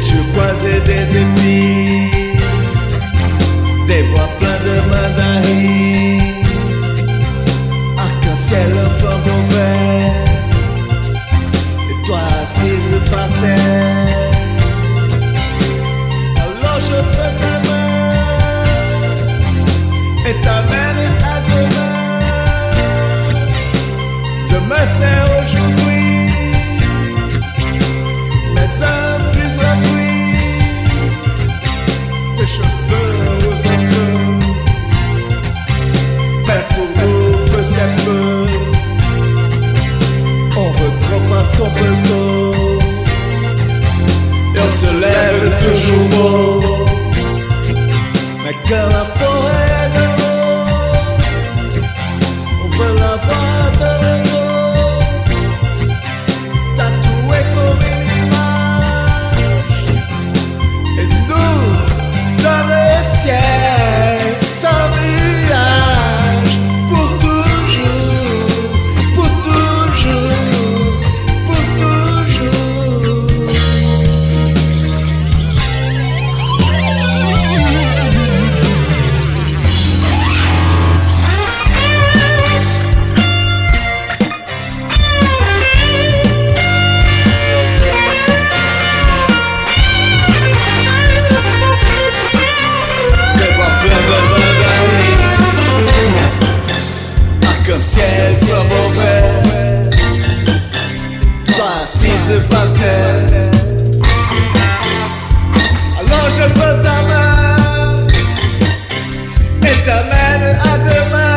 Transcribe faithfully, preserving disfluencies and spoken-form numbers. turquoise et des épis, des bois pleins de mandarines, arc-en-ciel en forme vert, et toi assise par terre. Alors je prends ta main et t'amène à demain. Demain c'est aujourd'hui, mais en plus la nuit, tes cheveux aux enfeux, mais pour nous que c'est peu, on veut trop parce qu'on peut tôt, et on se lève toujours beau, mais quand la forêt est de l'eau, on veut la voir de l'eau. Ciel soit mauvais, toi assise par terre. Alors je prends ta main et t'amène à demain.